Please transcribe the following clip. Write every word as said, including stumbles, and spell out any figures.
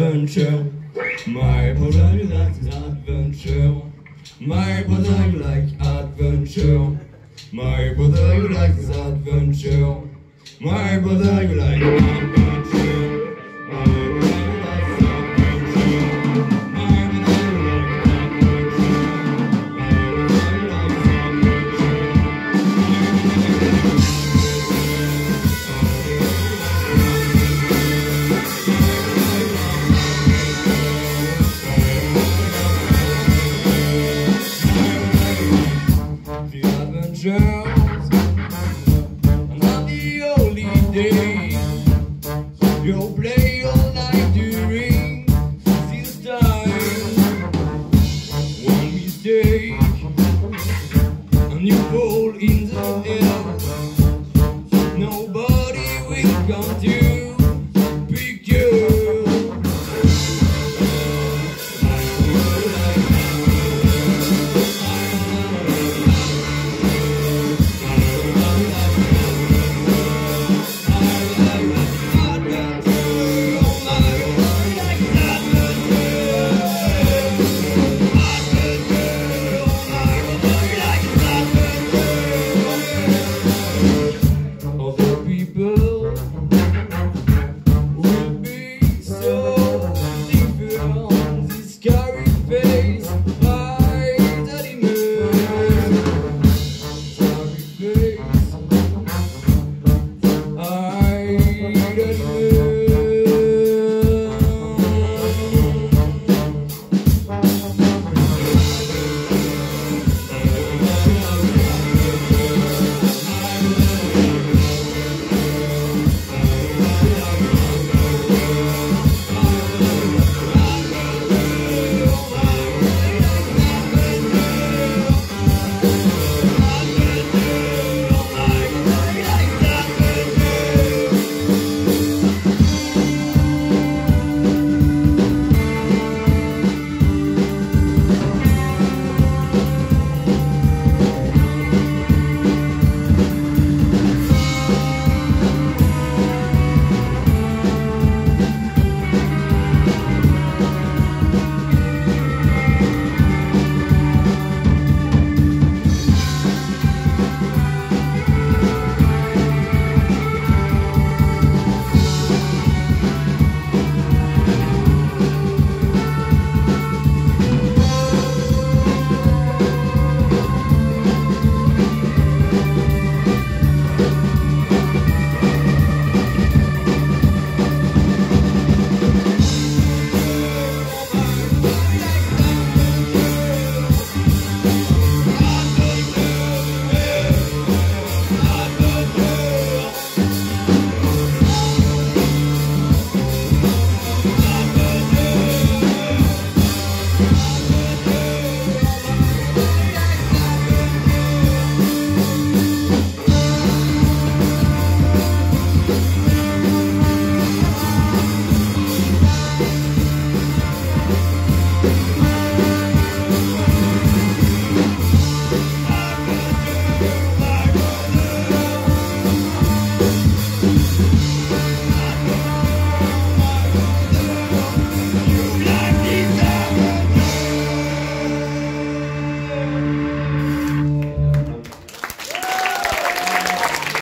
adventure. My brother likes adventure. My brother likes adventure. My brother likes adventure. My brother likes adventure. My brother likes adventure. My brother likes you'll play all night during this time. One mistake and you fall in the air.